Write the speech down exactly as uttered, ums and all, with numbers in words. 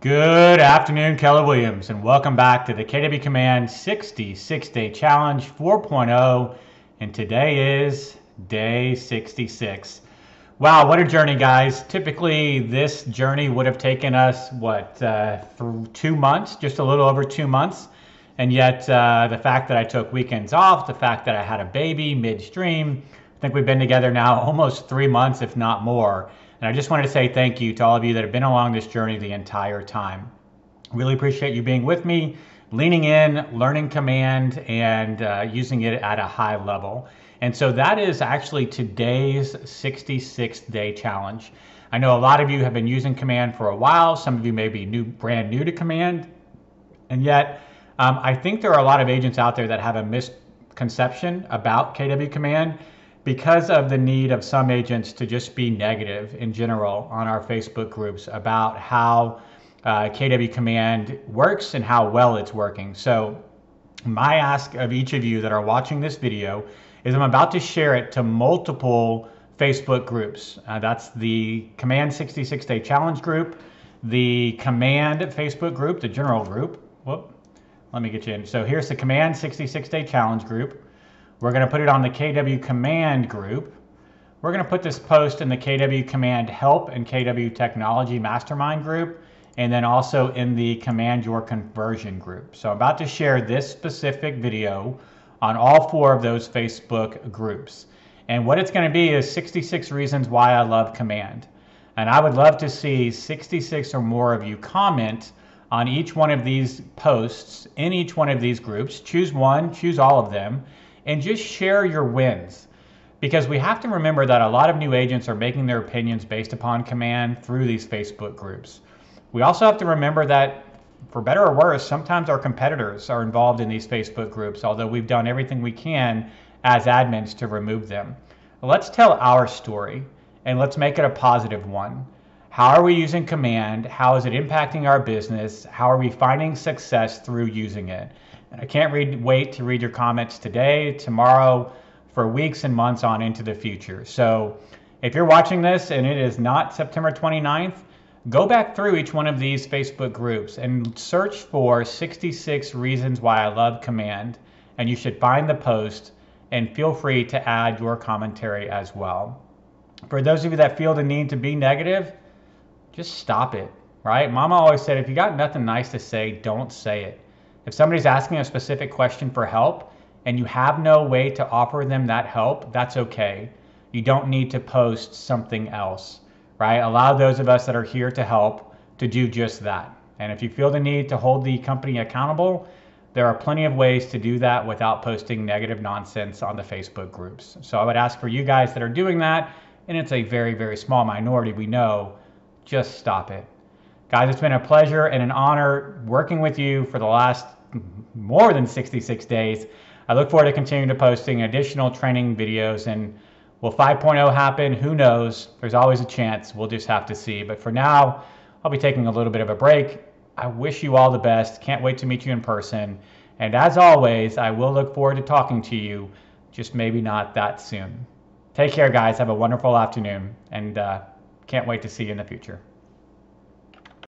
Good afternoon, Keller Williams, and welcome back to the K W Command sixty-six Day Challenge four point oh, and today is day sixty-six. Wow, what a journey, guys. Typically, this journey would have taken us, what, uh, two months, just a little over two months, and yet uh, the fact that I took weekends off, the fact that I had a baby midstream, I think we've been together now almost three months, if not more. And I just wanted to say thank you to all of you that have been along this journey the entire time. Really appreciate you being with me, leaning in, learning Command, and uh, using it at a high level. And so that is actually today's sixty-six Day Challenge. I know a lot of you have been using Command for a while. Some of you may be new, brand new to Command. And yet, um, I think there are a lot of agents out there that have a misconception about K W Command, because of the need of some agents to just be negative in general on our Facebook groups about how uh, K W Command works and how well it's working. So my ask of each of you that are watching this video is I'm about to share it to multiple Facebook groups. Uh, that's the Command sixty-six Day Challenge group, the Command Facebook group, the general group. Whoop, let me get you in. So here's the Command sixty-six Day Challenge group. We're going to put it on the K W Command group. We're going to put this post in the K W Command Help and K W Technology Mastermind group, and then also in the Command Your Conversion group. So I'm about to share this specific video on all four of those Facebook groups. And what it's going to be is sixty-six reasons why I love Command. And I would love to see sixty-six or more of you comment on each one of these posts in each one of these groups. Choose one, choose all of them, and just share your wins, because we have to remember that a lot of new agents are making their opinions based upon Command through these Facebook groups. We also have to remember that, for better or worse, sometimes our competitors are involved in these Facebook groups, although we've done everything we can as admins to remove them. Let's tell our story, and let's make it a positive one. How are we using Command? How is it impacting our business? How are we finding success through using it? I can't read, wait to read your comments today, tomorrow, for weeks and months on into the future. So if you're watching this and it is not September twenty-ninth, go back through each one of these Facebook groups and search for sixty-six Reasons Why I Love Command, and you should find the post, and feel free to add your commentary as well. For those of you that feel the need to be negative, just stop it, right? Mama always said, if you got nothing nice to say, don't say it. If somebody's asking a specific question for help and you have no way to offer them that help, that's okay. You don't need to post something else, right? Allow those of us that are here to help to do just that. And if you feel the need to hold the company accountable, there are plenty of ways to do that without posting negative nonsense on the Facebook groups. So I would ask for you guys that are doing that, and it's a very, very small minority, we know, just stop it. Guys, it's been a pleasure and an honor working with you for the last more than sixty-six days. I look forward to continuing to posting additional training videos, and will five point oh happen? Who knows? There's always a chance. We'll just have to see. But for now, I'll be taking a little bit of a break. I wish you all the best. Can't wait to meet you in person. And as always, I will look forward to talking to you, just maybe not that soon. Take care, guys. Have a wonderful afternoon, and uh, can't wait to see you in the future.